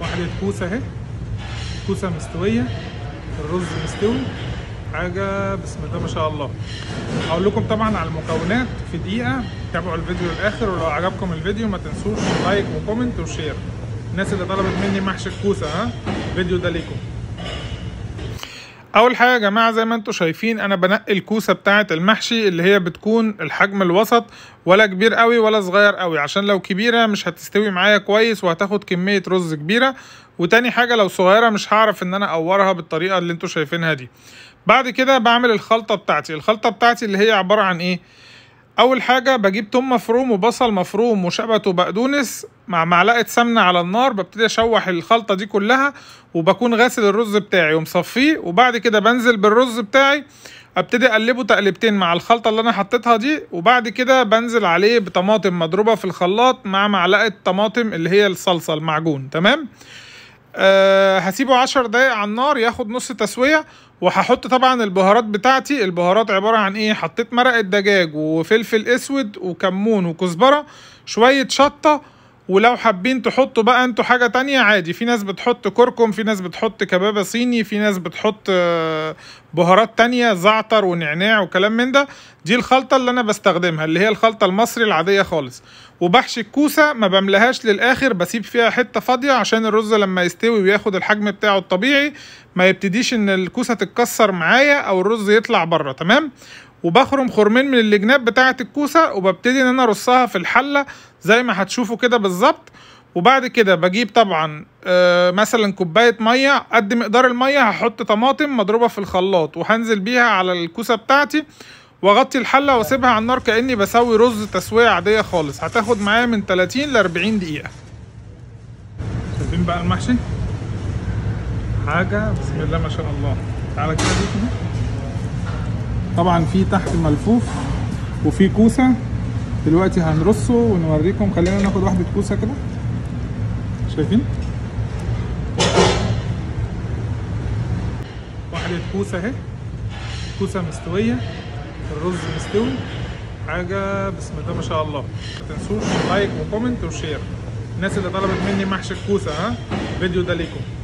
وحدة كوسة اهي، كوسة مستوية، الرز مستوي، حاجة بسم الله ما شاء الله. هقول لكم طبعا على المكونات في دقيقة، تابعوا الفيديو للآخر، ولو عجبكم الفيديو ما تنسوش لايك وكومنت وشير. الناس اللي طلبت مني محشي الكوسة الفيديو ده ليكم. اول حاجه يا جماعه زي ما انتم شايفين انا بنقي الكوسه بتاعه المحشي اللي هي بتكون الحجم الوسط، ولا كبير قوي ولا صغير قوي، عشان لو كبيره مش هتستوي معايا كويس وهتاخد كميه رز كبيره، وتاني حاجه لو صغيره مش هعرف ان انا اقورها بالطريقه اللي انتم شايفينها دي. بعد كده بعمل الخلطه بتاعتي، اللي هي عباره عن ايه؟ اول حاجه بجيب توم مفروم وبصل مفروم وشبت وبقدونس مع معلقه سمنه على النار، ببتدي اشوح الخلطه دي كلها، وبكون غاسل الرز بتاعي ومصفيه، وبعد كده بنزل بالرز بتاعي ابتدي اقلبه تقلبتين مع الخلطه اللي انا حطيتها دي، وبعد كده بنزل عليه بطماطم مضروبه في الخلاط مع معلقه طماطم اللي هي الصلصه المعجون. تمام، هسيبه 10 دقايق على النار ياخد نص تسويه، وهحط طبعا البهارات بتاعتي. البهارات عباره عن ايه؟ حطيت مرقه دجاج وفلفل اسود وكمون وكزبره، شويه شطه، ولو حابين تحطوا بقى انتوا حاجه تانية عادي، في ناس بتحط كركم، في ناس بتحط كبابه صيني، في ناس بتحط بهارات تانية زعتر ونعناع وكلام من ده. دي الخلطه اللي انا بستخدمها اللي هي الخلطه المصري العاديه خالص. وبحشي الكوسه ما بملهاش للاخر، بسيب فيها حته فاضيه عشان الرز لما يستوي وياخد الحجم بتاعه الطبيعي ما يبتديش ان الكوسه تتكسر معايا او الرز يطلع بره. تمام، وبخرم خرمين من الجناب بتاعه الكوسه، وببتدي ان انا ارصها في الحله زي ما هتشوفوا كده بالظبط. وبعد كده بجيب طبعا مثلا كوبايه ميه، قد مقدار الميه هحط طماطم مضروبه في الخلاط، وهنزل بيها على الكوسه بتاعتي، واغطي الحله واسيبها على النار كاني بسوي رز تسويه عاديه خالص. هتاخد معايا من 30 ل 40 دقيقه. شايفين بقى المحشي حاجه بسم الله ما شاء الله. تعالى كده دي طبعا في تحت ملفوف وفي كوسه، دلوقتي هنرصه ونوريكم. خلينا ناخد واحده كوسه كده، شايفين واحده كوسه اهي، كوسه مستويه، الرز مستوي، حاجه بسم الله ما شاء الله. ما تنسوش لايك وكومنت وشير. الناس اللي طلبت مني محشي الكوسه الفيديو ده ليكم.